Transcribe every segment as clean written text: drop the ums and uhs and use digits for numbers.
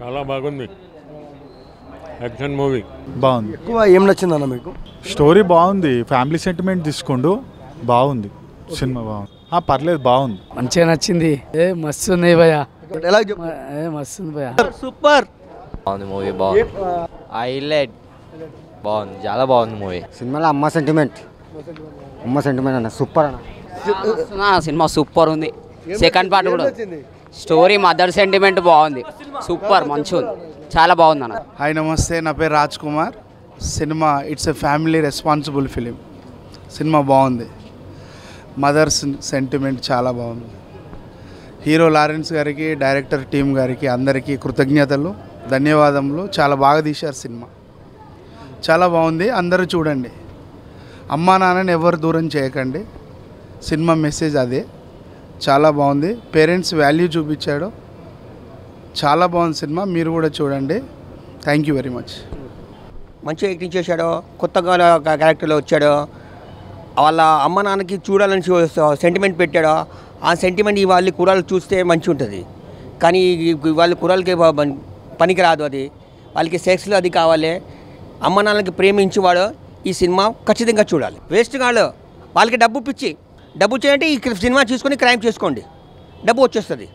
చాలా బాగుంది action movie బాగుంది ఎక్కువ ఏం నచ్చింది అన్న మీకు స్టోరీ బాగుంది ఫ్యామిలీ సెంటిమెంట్ తీసుకుండు బాగుంది సినిమా బాగుంది ఆ పర్లేదు బాగుంది మంచి నచ్చింది ఏ మస్తు ఉంది భయ్యా ఎలా ఏ మస్తు ఉంది భయ్యా సూపర్ బాగుంది మూవీ బాగుంది హైలైట్ బాగుంది చాలా బాగుంది మూవీ సినిమాలో అమ్మ సెంటిమెంట్ అన్న సూపర్ అన్న సినిమా సూపర్ ఉంది సెకండ్ పార్ట్ కూడా स्टोरी मदर सेंटिमेंट बहुत सूपर मंचू चाला बहुत हाई नमस्ते ना पे Raj Kumar cinema it's a family responsible film cinema बहुत मदर सेंटिमेंट चाला बहुत हीरो लॉरेंस गारिकी डायरेक्टर टीम गारिकी अंदर की कृतज्ञतलु धन्यवादमुलु चाला बागा तीशारु सिनेमा चाला बहुत अंदरू चूडंडी अम्मा नान्ननि एवरु दूरं चेयकंडी सिनेमा मेसेज अदे చాలా బాగుంది పేరెంట్స్ వాల్యూ చూపించాడు చాలా బాగుంది సినిమా మీరు కూడా చూడండి థాంక్యూ వెరీ మచ్ మంచి యాక్టింగ్ చేశాడు కొత్తగా క్యారెక్టర్ లో వచ్చాడు వాళ్ళ అమ్మ నాన్నకి చూడాలని సెంటిమెంట్ పెట్టాడు ఆ సెంటిమెంట్ ఈ వాళ్ళ కురాలు చూస్తే మంచి ఉంటది కానీ వాళ్ళ కురాలకి పనికి రాదు అది వాళ్ళకి సెక్స్ లో అది కావాలి అమ్మ నాన్నకి ప్రేమించేవాడు ఈ సినిమా ఖచ్చితంగా చూడాలి వేస్ట్ గాళ్ళు వాళ్ళకి డబ్బు పిచ్చి డబ్బు చేయంటే ఈ సినిమా చూసుకొని క్రైమ్ చేసుకోండి డబ్బు వచ్చేస్తుంది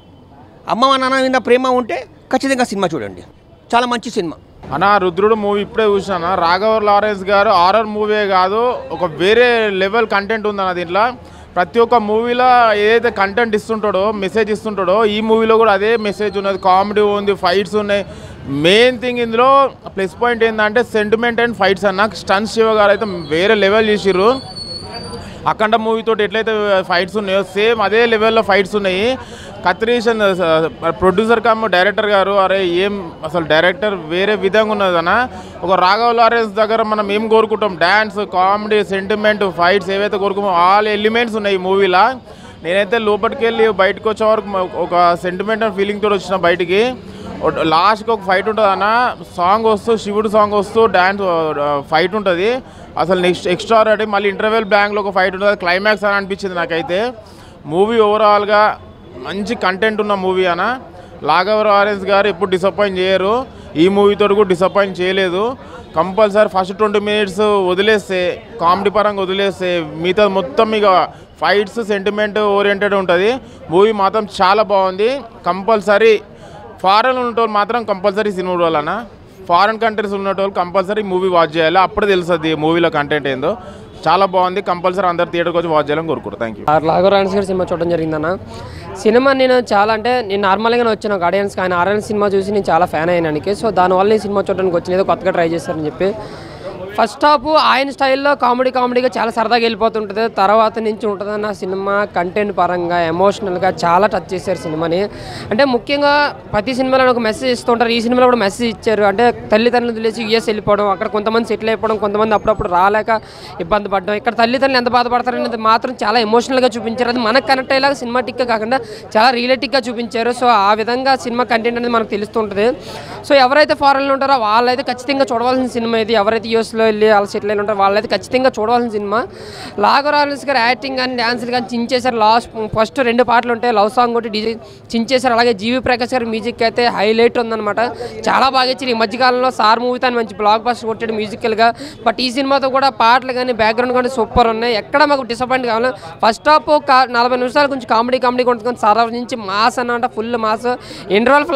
అమ్మ నాన్న మీద ప్రేమ ఉంటే ఖచ్చితంగా సినిమా చూడండి చాలా మంచి సినిమా అన్న రుద్రుడు మూవీ ఇప్పుడే చూసాను రాఘవ లారెన్స్ గారు హారర్ మూవీ కాదు ఒక వేరే లెవెల్ కంటెంట్ ఉందన్న దీంట్లో ప్రతి ఒక్క మూవీలో ఏదైతే కంటెంట్ ఇస్తుంటాడో మెసేజ్ ఇస్తుంటాడో ఈ మూవీలో కూడా అదే మెసేజ్ ఉన్నది కామెడీ ఉంది ఫైట్స్ ఉన్నాయి మెయిన్ థింగ్ ఇందులో ప్లస్ పాయింట్ ఏంటంటే సెంటిమెంట్ అండ్ ఫైట్స్ అన్న స్టన్ శివ గారు అయితే వేరే లెవెల్ చేసిర్రు అఖండ మూవీ తోటి ఎట్లయితే ఫైట్స్ ఉన్నాయో సేమ్ అదే లెవెల్లో ఫైట్స్ ఉన్నాయి కత్రీషన్ ప్రొడ్యూసర్ కమ్ డైరెక్టర్ గారు అరే ఏం అసలు డైరెక్టర్ వేరే విధంగా ఉన్నదన్న ఒక రాఘవ లారెన్స్ దగ్గర మనం ఏం కోరుకుంటాం డ్యాన్స్ కామెడీ సెంటిమెంట్ ఫైట్స్ ఏవైతే కోరుకున్నామో ఆల్ ఎలిమెంట్స్ ఉన్నాయి ఈ మూవీలో నేనైతే లోపలికి వెళ్ళి బయటకు వచ్చే వరకు ఒక సెంటిమెంట్ అండ్ ఫీలింగ్ తోటి వచ్చిన బయటికి లాస్ట్కి ఒక ఫైట్ ఉంటుంది అన్న సాంగ్ వస్తూ శివుడు సాంగ్ వస్తూ డ్యాన్స్ ఫైట్ ఉంటుంది అసలు నెక్స్ట్ ఎక్స్ట్రా ఆర్డినరీ మళ్ళీ ఇంటర్వెల్ బ్యాంక్లో ఒక ఫైట్ ఉంటుంది క్లైమాక్స్ అని అనిపించింది నాకైతే మూవీ ఓవరాల్గా మంచి కంటెంట్ ఉన్న మూవీ అన్న రాఘవ లారెన్స్ గారు ఎప్పుడు డిసప్పాయింట్ చేయరు ఈ మూవీతో కూడా డిసప్పాయింట్ చేయలేదు కంపల్సరీ ఫస్ట్ 20 minutes వదిలేస్తే కామెడీ పరంగా వదిలేస్తే మిగతా మొత్తం ఇక ఫైట్స్ సెంటిమెంట్ ఓరియంటెడ్ ఉంటుంది మూవీ మాత్రం చాలా బాగుంది కంపల్సరీ ఫారెన్ ఉన్నోళ్ళు మాత్రం కంపల్సరీ సినిమా చూడాలన్నా ఫారెన్ కంట్రీస్ ఉన్నోళ్ళు కంపల్సరీ మూవీ వాచ్ చేయాలి అప్పుడు తెలుస్తుంది మూవీలో కంటెంట్ ఏందో చాలా బాగుంది కంపల్సరీ అందరూ థియేటర్కి వచ్చి వాచ్ చేయాలని కోరుకుంటున్నాను థ్యాంక్ యూ రాఘవ లారెన్స్ గారి సినిమా చూడడం జరిగిందన్న సినిమా నేను చాలా అంటే నేను నార్మల్గానే వచ్చాను ఒక ఆడియన్స్కి ఆయన ఆర్ఎన్ సినిమా చూసి నేను చాలా ఫ్యాన్ అయ్యానికి సో దానివల్ల ఈ సినిమా చూడడానికి వచ్చిన ఏదో కొత్తగా ట్రై చేస్తారని చెప్పి ఫస్ట్ హాఫ్ ఆయన స్టైల్లో కామెడీగా చాలా సరదాగా వెళ్ళిపోతుంటుంది తర్వాత నుంచి ఉంటుందన్న సినిమా కంటెంట్ పరంగా ఎమోషనల్గా చాలా టచ్ చేశారు సినిమాని అంటే ముఖ్యంగా ప్రతి సినిమాలో ఒక మెసేజ్ ఇస్తుంటారు ఈ సినిమాలో కూడా మెసేజ్ ఇచ్చారు అంటే తల్లిదండ్రులు తెలిసి యూఎస్ వెళ్ళిపోవడం అక్కడ కొంతమంది సెటిల్ అయిపోవడం కొంతమంది అప్పుడప్పుడు రాలేక ఇబ్బంది పడడం ఇక్కడ తల్లిదండ్రులు ఎంత బాధపడతారనేది మాత్రం చాలా ఎమోషనల్గా చూపించారు అది మనకు కనెక్ట్ అయ్యేలాగా సినిమాటిక్గా కాకుండా చాలా రియలిటిక్గా చూపించారు సో ఆ విధంగా సినిమా కంటెంట్ అనేది మనకు తెలుస్తుంటుంది సో ఎవరైతే ఫారెన్లో ఉంటారో వాళ్ళైతే ఖచ్చితంగా చూడవలసిన సినిమా ఇది ఎవరైతే యూఎస్లో వెళ్ళి వాళ్ళ సెటిల్ అయిన ఉంటారు వాళ్ళైతే ఖచ్చితంగా చూడవలసిన సినిమా రాఘవ లారెన్స్ గారు యాక్టింగ్ కానీ డ్యాన్సులు కానీ చించేశారు లాస్ట్ ఫస్ట్ 2 పాటలు ఉంటాయి లవ్ సాంగ్ ఒకటి డీజే చించేశారు అలాగే జీవి ప్రకాష్ గారి మ్యూజిక్ అయితే హైలైట్ ఉందన్నమాట చాలా బాగా ఇచ్చారు ఈ మధ్యకాలంలో సార్ మూవీతో మంచి బ్లాక్ బస్టర్ కొట్టాడు మ్యూజికల్గా బట్ ఈ సినిమాతో కూడా పాటలు కానీ బ్యాక్గ్రౌండ్ కానీ సూపర్ ఉన్నాయి ఎక్కడ మాకు డిసప్పాయింట్ కావాలి ఫస్ట్ హాఫ్ 40 నిమిషాలు కొంచెం కామెడీ ఉంటుంది కానీ సార్ నుంచి మాస్ అన్నమాట ఫుల్ మాస్ ఇంటర్వల్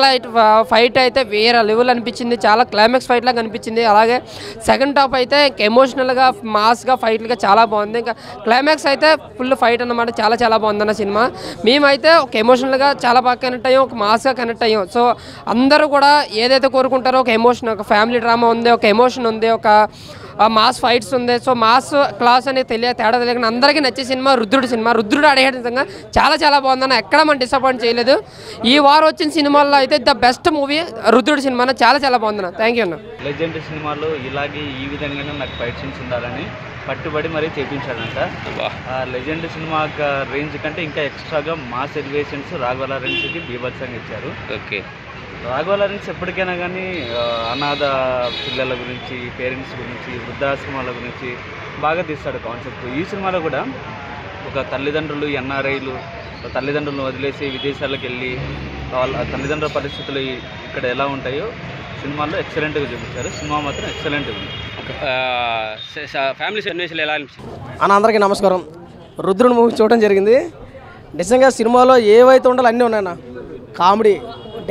ఫైట్ అయితే వేరే లెవెల్ అనిపించింది చాలా క్లైమాక్స్ ఫైట్ లాగా అనిపించింది అలాగే సెకండ్ హాఫ్ అయితే ఎమోషనల్గా మాస్గా ఫైట్లుగా చాలా బాగుంది ఇంకా క్లైమాక్స్ అయితే ఫుల్ ఫైట్ అన్నమాట చాలా చాలా బాగుందన్న సినిమా మేమైతే ఒక ఎమోషనల్గా చాలా బాగా కనెక్ట్ అయ్యాం ఒక మాస్గా కనెక్ట్ అయ్యాం సో అందరూ కూడా ఏదైతే కోరుకుంటారో ఒక ఎమోషన్ ఒక ఫ్యామిలీ డ్రామా ఉంది ఒక ఎమోషన్ ఉంది ఒక మాస్ ఫైట్స్ ఉంది సో మాస్ క్లాస్ అనేది తేడా తెలియకుండా అందరికీ నచ్చే సినిమా రుద్రుడు ఆడే విధంగా చాలా చాలా బాగుందన్న ఎక్కడ మనం డిసప్పాయింట్ చేయలేదు ఈ వారం వచ్చిన సినిమాల్లో అయితే the best movie Rudhrudu cinema చాలా చాలా బాగుందన్న థ్యాంక్ యూ అన్న లెజెండ్ సినిమాలో ఇలాగే ఈ విధంగానే నాకు ఫైట్ సీన్స్ ఉండాలని పట్టుబడి మరీ చేయించాడంట లెజెండ్ సినిమా రేంజ్ కంటే ఇంకా ఎక్స్ట్రాగా మాస్ ఎలివేషన్స్ రాఘవ లారెన్స్కి బీభత్సంగా ఇచ్చారు ఓకే రాఘవ లారెన్స్ ఎప్పటికైనా కానీ అనాథ పిల్లల గురించి పేరెంట్స్ గురించి వృద్ధాశ్రమాల గురించి బాగా తీస్తాడు కాన్సెప్ట్ ఈ సినిమాలో కూడా ఒక తల్లిదండ్రులు ఎన్ఆర్ఐలు తల్లిదండ్రులను వదిలేసి విదేశాలకు వెళ్ళి వాళ్ళ తల్లిదండ్రుల పరిస్థితులు ఇక్కడ ఎలా ఉంటాయో సినిమాలో ఎక్సలెంట్గా చూపించారు. సినిమా మాత్రం ఎక్సలెంట్గా ఉంది. ఫ్యామిలీ సన్నివేశాలు ఎలా అనిపిస్తుంది అన్న? అందరికీ నమస్కారం. రుద్రుని మూవీ చూడడం జరిగింది. నిజంగా సినిమాలో ఏవైతే ఉండాలో అన్నీ ఉన్నాయన్న. Comedy,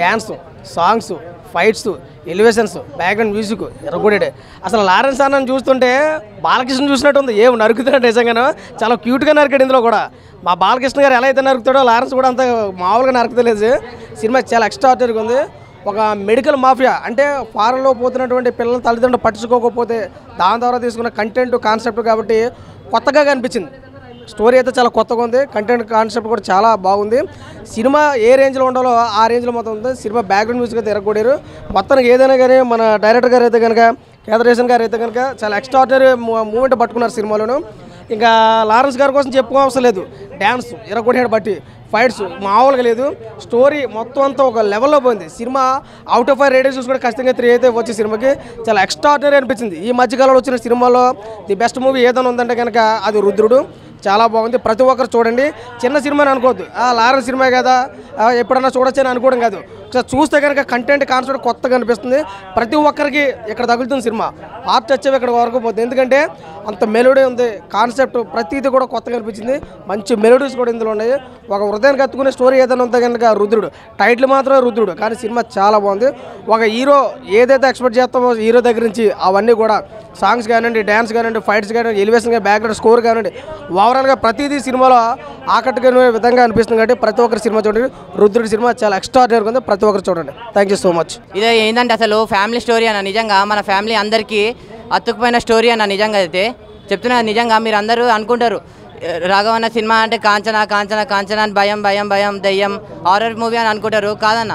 dance, songs, fights, elevations, background music ఎరగొట్టాడు. అసలు లారెన్స్ అన్నని చూస్తుంటే బాలకృష్ణ చూసినట్టు ఉంది. ఏం నరుకుతున్నాడు నిజంగానో, చాలా క్యూట్గా నరికాడు. ఇందులో కూడా మా బాలకృష్ణ గారు ఎలా అయితే నరుకుతాడో లారెన్స్ కూడా అంత మామూలుగా నరకలేదు. సినిమా చాలా ఎక్స్ట్రాడినరీగా ఉంది. ఒక మెడికల్ మాఫియా అంటే ఫారెన్లో పోతున్నటువంటి పిల్లల తల్లిదండ్రులు పట్టించుకోకపోతే దాని ద్వారా తీసుకున్న కంటెంట్, కాన్సెప్ట్ కాబట్టి కొత్తగా కనిపించింది. స్టోరీ అయితే చాలా కొత్తగా ఉంది, కంటెంట్ కాన్సెప్ట్ కూడా చాలా బాగుంది. సినిమా ఏ రేంజ్లో ఉండాలో ఆ రేంజ్లో మొత్తం ఉంది. సినిమా బ్యాక్గ్రౌండ్ మ్యూజిక్ అయితే ఎరగొడారు. మొత్తానికి ఏదైనా కానీ మన డైరెక్టర్ గారు అయితే కనుక, కేదరేశన్ గారు అయితే కనుక చాలా ఎక్స్ట్రాడినరీ మూమెంట్ పట్టుకున్నారు సినిమాలోను. ఇంకా లారెన్స్ గారి కోసం చెప్పుకోవసరం లేదు. డ్యాన్స్ ఎరగొడాడు, బట్టి ఫైట్స్ మామూలుగా లేదు. స్టోరీ మొత్తం అంతా ఒక లెవెల్లో పోయింది. సినిమా అవుట్ ఆఫ్ రేటింగ్ చూసుకుంటే ఖచ్చితంగా 3 అయితే వచ్చే సినిమాకి చాలా ఎక్స్ట్రాడినరీ అనిపించింది. ఈ మధ్యకాలంలో వచ్చిన సినిమాలో ది బెస్ట్ మూవీ ఏదైనా ఉందంటే కనుక అది రుద్రుడు. చాలా బాగుంది, ప్రతి ఒక్కరు చూడండి. చిన్న సినిమాని అనుకోవద్దు. లారెన్స్ సినిమా కదా ఎప్పుడన్నా చూడొచ్చని అనుకోవడం కాదు. ఒకసారి చూస్తే కనుక కంటెంట్ కాన్సెప్ట్ కొత్తగా అనిపిస్తుంది. ప్రతి ఒక్కరికి ఇక్కడ తగులుతుంది సినిమా. హార్ట్ టచ్ ఇక్కడ వరకు పోతుంది, ఎందుకంటే అంత మెలోడీ ఉంది. కాన్సెప్ట్ ప్రతిదీ కూడా కొత్తగా అనిపించింది. మంచి మెలోడీస్ కూడా ఇందులో ఉన్నాయి. ఒక హృదయానికి హత్తుకునే స్టోరీ ఏదైనా ఉంటే కనుక రుద్రుడు. టైటిల్ మాత్రం రుద్రుడు, కానీ సినిమా చాలా బాగుంది. ఒక హీరో ఏదైతే ఎక్స్పెక్ట్ చేస్తామో హీరో దగ్గర నుంచి అవన్నీ కూడా సాంగ్స్ కానివ్వండి, డ్యాన్స్ కానివ్వండి, ఫైట్స్ కానివ్వండి, ఎలివేషన్ కానీ, బ్యాక్గ్రౌండ్ స్కోర్ కానివ్వండి, ఓవరాల్గా ప్రతిదీ సినిమాలో ఆకట్టుకునే విధంగా అనిపిస్తుంది. కాబట్టి ప్రతి ఒక్కరు సినిమా చూడండి. రుద్రుడి సినిమా చాలా ఎక్స్ట్రాడినరీగా ఉంది, ప్రతి ఒక్కరు చూడండి. Thank you so much. ఇదే ఏంటంటే అసలు ఫ్యామిలీ స్టోరీ అన్న, నిజంగా మన ఫ్యామిలీ అందరికీ అతుక్కుపోయిన స్టోరీ అన్న. నిజంగా అయితే చెప్తున్నా, నిజంగా మీరు అందరూ అనుకుంటారు రాఘవన్న సినిమా అంటే కాంచనా కాంచనా కాంచనా అని భయం భయం భయం దయ్యం హారర్ మూవీ అని అనుకుంటారు. కాదన్న,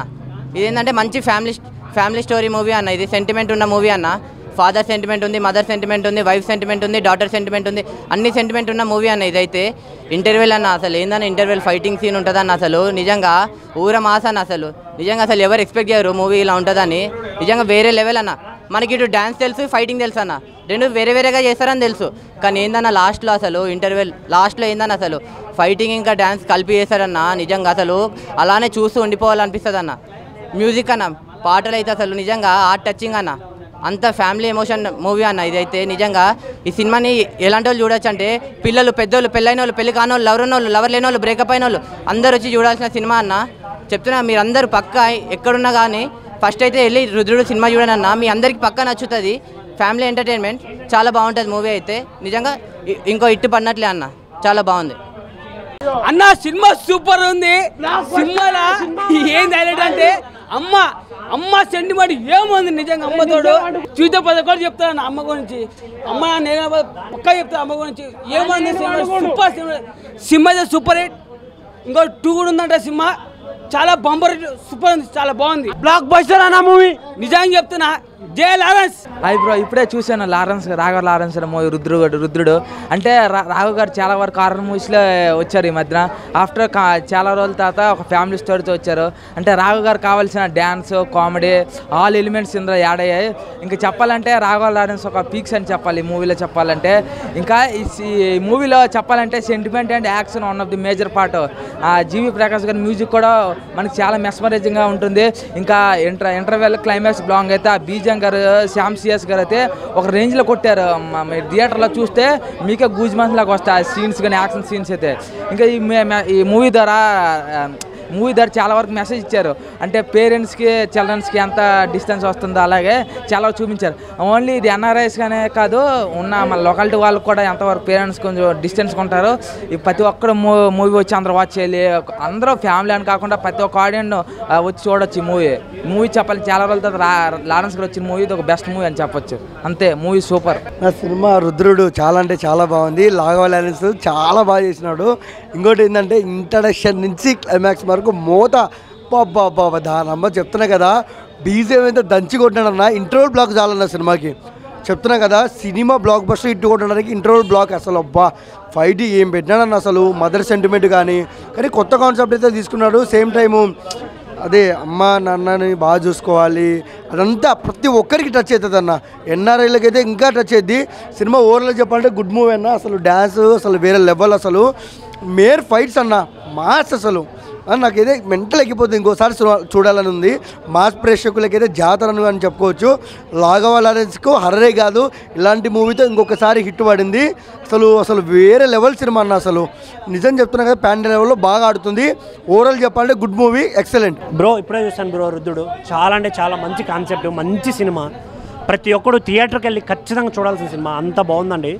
ఇదేంటంటే మంచి ఫ్యామిలీ స్టోరీ మూవీ అన్న. ఇది సెంటిమెంట్ ఉన్న మూవీ అన్న. ఫాదర్ సెంటిమెంట్ ఉంది, మదర్ సెంటిమెంట్ ఉంది, వైఫ్ సెంటిమెంట్ ఉంది, డాటర్ సెంటిమెంట్ ఉంది, అన్ని సెంటిమెంట్ ఉన్న మూవీ అన్న. ఇదైతే ఇంటర్వెల్ అన్న. అసలు ఏందన్న ఇంటర్వెల్ ఫైటింగ్ సీన్ ఉంటుందన్న. అసలు నిజంగా ఊర మాస అన్న. అసలు నిజంగా అసలు ఎవరు ఎక్స్పెక్ట్ చేయరు మూవీ ఇలా ఉంటుందని. నిజంగా వేరే లెవెల్ అన్న. మనకి ఇటు డ్యాన్స్ తెలుసు, ఫైటింగ్ తెలుసు అన్న. రెండు వేరే వేరేగా చేస్తారని తెలుసు, కానీ ఏందన్న లాస్ట్లో అసలు ఇంటర్వెల్ లాస్ట్లో ఏందన్న అసలు ఫైటింగ్ ఇంకా డ్యాన్స్ కలిపి చేస్తారన్న. నిజంగా అసలు అలానే చూస్తూ ఉండిపోవాలనిపిస్తుంది అన్న. మ్యూజిక్ అన్న, పాటలు అయితే అసలు నిజంగా హార్ట్ టచింగ్ అన్న. అంత ఫ్యామిలీ ఎమోషన్ మూవీ అన్న ఇదైతే. నిజంగా ఈ సినిమాని ఎలాంటి వాళ్ళు చూడొచ్చు అంటే పిల్లలు, పెద్దోళ్ళు, పెళ్ళైన వాళ్ళు, పెళ్లి కాని వాళ్ళు, లవర్ ఉన్న వాళ్ళు, లవర్ లేని వాళ్ళు, బ్రేకప్ అయిన వాళ్ళు అందరు వచ్చి చూడాల్సిన సినిమా అన్న. చెప్తున్నా మీరు అందరూ పక్కా ఎక్కడున్నా కానీ ఫస్ట్ అయితే వెళ్ళి రుద్రుడు సినిమా చూడండి అన్న. మీ అందరికీ పక్కా నచ్చుతుంది. ఫ్యామిలీ ఎంటర్టైన్మెంట్ చాలా బాగుంటుంది మూవీ అయితే. నిజంగా ఇంకో ఇట్టు పడినట్లే అన్న, చాలా బాగుంది అన్న. సినిమా సూపర్ ఉంది. సినిమాలో ఏం హైలైట్ అంటే అమ్మ, అమ్మ సెంటిమెంట్ ఏముంది నిజంగా. అమ్మతోడు చూసే పద కూడా చెప్తాను అమ్మ గురించి. అమ్మ నేను పక్క చెప్తాను అమ్మ గురించి ఏముంది. సూపర్ సినిమా అయితే సూపర్ హిట్. ఇంకో 2 కూడా ఉందంట సినిమా. చాలా బంపర్ సూపర్ ఉంది, చాలా బాగుంది. బ్లాక్ బస్టర్ అన్న మూవీ. నిజంగా చెప్తున్నా జే లారెన్స్. అది బ్రో ఇప్పుడే చూశాను లారెన్స్, రాఘవ లారెన్స్ మూవీ రుద్రుడు అంటే. రాఘవ్ గారు చాలా వరకు హారర్ మూవీస్లో వచ్చారు ఈ మధ్యన. ఆఫ్టర్ చాలా రోజుల తర్వాత ఒక ఫ్యామిలీ స్టోరీతో వచ్చారు అంటే రాఘవ్ గారు కావాల్సిన డ్యాన్స్, కామెడీ, ఆల్ ఎలిమెంట్స్ ఇందులో యాడ్ అయ్యాయి. ఇంకా చెప్పాలంటే రాఘవ లారెన్స్ ఒక పీక్స్ అని చెప్పాలి ఈ మూవీలో. చెప్పాలంటే ఇంకా ఈ మూవీలో చెప్పాలంటే sentiment and action one of the major part. GV Prakash గారి మ్యూజిక్ కూడా మనకి చాలా మెస్మరైజింగ్గా ఉంటుంది. ఇంకా ఇంటర్వెల్ క్లైమాక్స్ బ్లాంగ్ అయితే ఆ బీజం గారు, శ్యామ్ సిఎస్ గారు అయితే ఒక రేంజ్లో కొట్టారు. మీరు థియేటర్లో చూస్తే మీకే గూజ్ మన్స్ లాగా వస్తాయి ఆ సీన్స్ కానీ, యాక్షన్ సీన్స్ అయితే. ఇంకా ఈ మూవీ ద్వారా చాలా వరకు మెసేజ్ ఇచ్చారు అంటే పేరెంట్స్కి, చిల్డ్రన్స్కి ఎంత డిస్టెన్స్ వస్తుందో అలాగే చాలా చూపించారు. ఓన్లీ ఇది ఎన్ఆర్ఐస్గానే కాదు, ఉన్న మన లొకాలిటీ వాళ్ళకి కూడా ఎంతవరకు పేరెంట్స్ కొంచెం డిస్టెన్స్గా ఉంటారు. ప్రతి ఒక్కరు మూవీ వచ్చి అందరూ వాచ్ చేయాలి. అందరూ ఫ్యామిలీ అని కాకుండా ప్రతి ఒక్క ఆడియన్స్ వచ్చి చూడొచ్చు ఈ మూవీ చెప్పాలి. చాలా రోజుల తర్వాత లారెన్స్ గారు వచ్చిన మూవీ ఒక బెస్ట్ మూవీ అని చెప్పొచ్చు. అంతే, మూవీ సూపర్. నా సినిమా రుద్రుడు చాలా అంటే చాలా బాగుంది. రాఘవ లారెన్స్ చాలా బాగా చేసినాడు. ఇంకోటి ఏంటంటే ఇంట్రడక్షన్ నుంచి క్లైమాక్స్ మోత బాబా దానమ్మ చెప్తున్నా కదా, డీజే అయితే దంచి కొట్టినాడన్న. ఇంటర్వల్ బ్లాక్ చాలన్న సినిమాకి. చెప్తున్నా కదా సినిమా బ్లాక్ బస్టర్ ఇట్టు కొట్టడానికి ఇంటర్వల్ బ్లాక్ అసలు అబ్బా ఫైట్ ఏం పెట్టినాడన్న. అసలు మదర్ సెంటిమెంట్ కానీ కొత్త కాన్సెప్ట్ అయితే తీసుకున్నాడు. సేమ్ టైము అదే అమ్మ నాన్నని బాగా చూసుకోవాలి అదంతా ప్రతి ఒక్కరికి టచ్ అవుతుంది అన్న. ఎన్ఆర్ఐలకి అయితే ఇంకా టచ్ అవుద్ది. సినిమా ఓవర్లో చెప్పాలంటే గుడ్ మూవీ అన్న. అసలు డ్యాన్స్ అసలు వేరే లెవెల్. అసలు మేర్ ఫైట్స్ అన్న మాస్. అసలు మెంటల్ ఇంకోసారి చూడాలని మాస్ ప్రేక్షకులకైతే జాతరను అని చెప్పుకోవచ్చు. రాఘవ లారెన్స్ కు హర్రే కాదు ఇలాంటి మూవీతో ఇంకొకసారి హిట్ పడింది. అసలు వేరే లెవెల్ సినిమా అన్న. అసలు నిజం చెప్తున్నా కదా ప్యాండల్ లెవెల్లో బాగా ఆడుతుంది. ఓవరాల్ చెప్పాలంటే గుడ్ మూవీ, ఎక్సలెంట్ బ్రో. ఇప్పుడే చూసాను బ్రో రుద్రుడు, చాలా అంటే చాలా మంచి కాన్సెప్ట్, మంచి సినిమా. ప్రతి ఒక్కడు థియేటర్కి వెళ్ళి ఖచ్చితంగా చూడాల్సిన సినిమా, అంత బాగుందండి.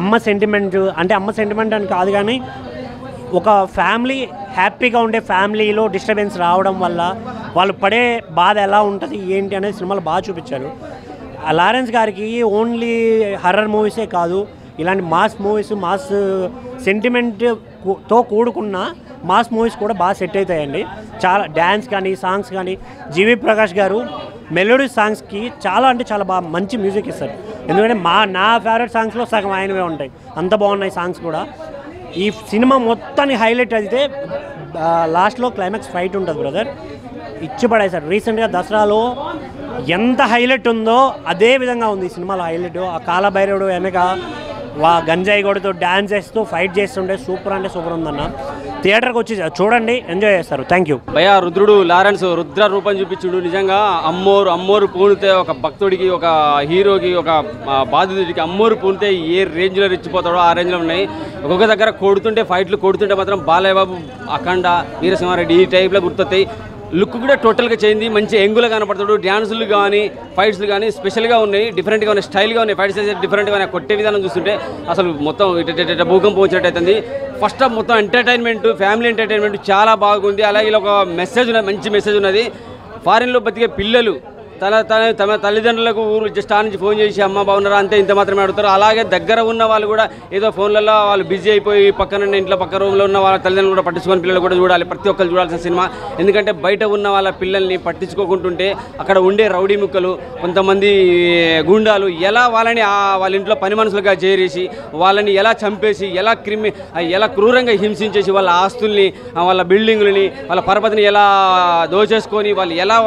అమ్మ సెంటిమెంట్ అంటే అమ్మ సెంటిమెంట్ అని కాదు కానీ ఒక ఫ్యామిలీ హ్యాపీగా ఉండే ఫ్యామిలీలో డిస్టర్బెన్స్ రావడం వల్ల వాళ్ళు పడే బాధ ఎలా ఉంటుంది ఏంటి అనేది సినిమాలు బాగా చూపించారు. లారెన్స్ గారికి ఓన్లీ హర్రర్ మూవీసే కాదు, ఇలాంటి మాస్ మూవీస్ మాస్ సెంటిమెంట్తో కూడుకున్న మాస్ మూవీస్ కూడా బాగా సెట్ అవుతాయండి. చాలా డ్యాన్స్ కానీ సాంగ్స్ కానీ జీవి ప్రకాష్ గారు మెలోడీ సాంగ్స్కి చాలా అంటే చాలా బాగా మంచి మ్యూజిక్ ఇస్తారు. ఎందుకంటే నా ఫేవరెట్ సాంగ్స్లో సగం ఆయనవే ఉంటాయి, అంత బాగున్నాయి సాంగ్స్ కూడా. ఈ సినిమా మొత్తాన్ని హైలైట్ అయితే లాస్ట్లో క్లైమాక్స్ ఫైట్ ఉంటుంది బ్రదర్, ఇచ్చిపడాయి సార్. రీసెంట్గా దసరాలో ఎంత హైలైట్ ఉందో అదే విధంగా ఉంది ఈ సినిమాలో హైలైట్. ఆ కాలభైరవుడు వెనక వా గంజాయి గోడతో డ్యాన్స్ చేస్తూ ఫైట్ చేస్తుంటే సూపర్ అంటే సూపర్ ఉందన్న. థియేటర్కి వచ్చి చూడండి, ఎంజాయ్ చేస్తారు. థ్యాంక్ యూ భయ్యా. రుద్రుడు లారెన్స్ రుద్ర రూపం చూపించుడు నిజంగా. అమ్మోరు పూనితే ఒక భక్తుడికి, ఒక హీరోకి, ఒక బాధితుడికి అమ్మోరు పూనితే ఏ రేంజ్లో రెచ్చిపోతాడో ఆ రేంజ్లో ఉన్నాయి. ఒక్కొక్క దగ్గర కొడుతుంటే ఫైట్లు కొడుతుంటే మాత్రం బాలయ్య బాబు, అఖండ, వీరసింహారెడ్డి ఈ టైప్లో గుర్తొస్తాయి. లుక్ కూడా టోటల్గా చేయింది, మంచి ఎంగులు కనపడతాడు. డ్యాన్సులు కానీ ఫైట్స్లు కానీ స్పెషల్గా ఉన్నాయి, డిఫరెంట్గా ఉన్నాయి, స్టైల్గా ఉన్నాయి. ఫైట్స్ అయితే డిఫరెంట్గా ఉన్నాయి. కొట్టే విధానం చూస్తుంటే అసలు మొత్తం భూకంపం వచ్చినట్టు అవుతుంది. ఫస్ట్ ఆఫ్ మొత్తం ఎంటర్టైన్మెంట్, ఫ్యామిలీ ఎంటర్టైన్మెంట్ చాలా బాగుంది. అలాగే ఇలా ఒక మెసేజ్ ఉన్నది, మంచి మెసేజ్ ఉన్నది. ఫారిన్లో బతికే పిల్లలు తమ తల్లిదండ్రులకు ఊరు జస్ట్ ఆనించి ఫోన్ చేసి అమ్మ బాగున్నారా అంతే, ఇంత మాత్రమే అడుగుతారు. అలాగే దగ్గర ఉన్న వాళ్ళు కూడా ఏదో ఫోన్లలో వాళ్ళు బిజీ అయిపోయి పక్కన ఇంట్లో పక్క రూమ్లో ఉన్న వాళ్ళ తల్లిదండ్రులు కూడా పట్టించుకొని పిల్లలు కూడా చూడాలి. ప్రతి ఒక్కరు చూడాల్సిన సినిమా. ఎందుకంటే బయట ఉన్న వాళ్ళ పిల్లల్ని పట్టించుకోకుంటుంటే అక్కడ ఉండే రౌడీ ముక్కలు, కొంతమంది గుండాలు ఎలా వాళ్ళని వాళ్ళ ఇంట్లో పని మనుషులుగా చేరేసి వాళ్ళని ఎలా చంపేసి ఎలా క్రూరంగా హింసించేసి వాళ్ళ ఆస్తుల్ని, వాళ్ళ బిల్డింగులని, వాళ్ళ పరపతిని ఎలా దోచేసుకొని వాళ్ళు ఎలా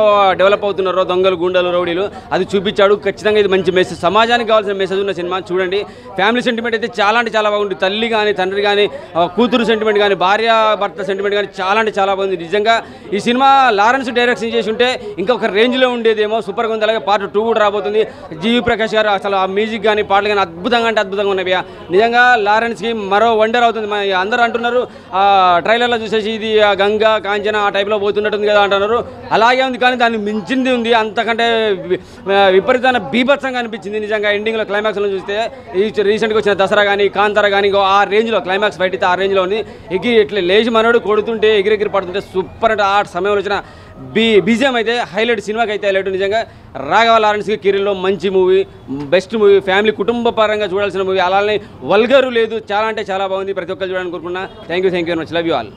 డెవలప్ అవుతున్నారో దొంగలు, గుండాలు, రౌడీలు, అది చూపించాడు. ఖచ్చితంగా ఇది మంచి మెసేజ్, సమాజానికి కావాల్సిన మెసేజ్ ఉన్న సినిమా, చూడండి. ఫ్యామిలీ సెంటిమెంట్ అయితే చాలా అంటే చాలా బాగుంది. తల్లి కానీ, తండ్రి కానీ, కూతురు సెంటిమెంట్ కానీ, భార్య భర్త సెంటిమెంట్ కానీ చాలా అంటే చాలా బాగుంది. నిజంగా ఈ సినిమా లారెన్స్ డైరెక్షన్ చేసి ఉంటే ఇంకొక రేంజ్లో ఉండేదేమో, సూపర్గా ఉంది. అలాగే పార్ట్ 2 కూడా రాబోతుంది. జీవి ప్రకాష్ గారు అసలు ఆ మ్యూజిక్ కానీ పాటలు కానీ అద్భుతంగా అంటే అద్భుతంగా ఉన్నవి. నిజంగా లారెన్స్కి మరో వండర్ అవుతుంది. అందరూ అంటున్నారు ట్రైలర్లో చూసేసి ఇది గంగా కాంచన ఆ టైప్లో పోతున్నట్టుంది కదా అంటున్నారు. అలాగే ఉంది కానీ దాన్ని మించింది ఉంది, అంతకంటే విపరీతమైన బీభత్సంగా అనిపించింది నిజంగా. ఎండింగ్లో క్లైమాక్స్లో చూస్తే ఈ రీసెంట్గా వచ్చిన దసరా కానీ, కాంతార కానీ ఆ రేంజ్లో క్లైమాక్స్ ఫైట్ అయితే ఆ రేంజ్లో ఉంది. ఇట్లా లేచి మనోడు కొడుతుంటే ఎగిరెగిరి పడుతుంటే సూపర్ అంటే ఆ సమయంలో వచ్చిన బీజిఎం అయితే హైలైట్, సినిమాకి అయితే హైలైట్ నిజంగా. రాఘవ లారెన్స్కి కెరీర్లో మంచి మూవీ, బెస్ట్ మూవీ, ఫ్యామిలీ కుటుంబ పరంగా చూడాల్సిన మూవీ. అలానే వల్గరు లేదు, చాలా అంటే చాలా బాగుంది. ప్రతి ఒక్కరు చూడాలని కోరుకున్నా. Thank you very much, love you all.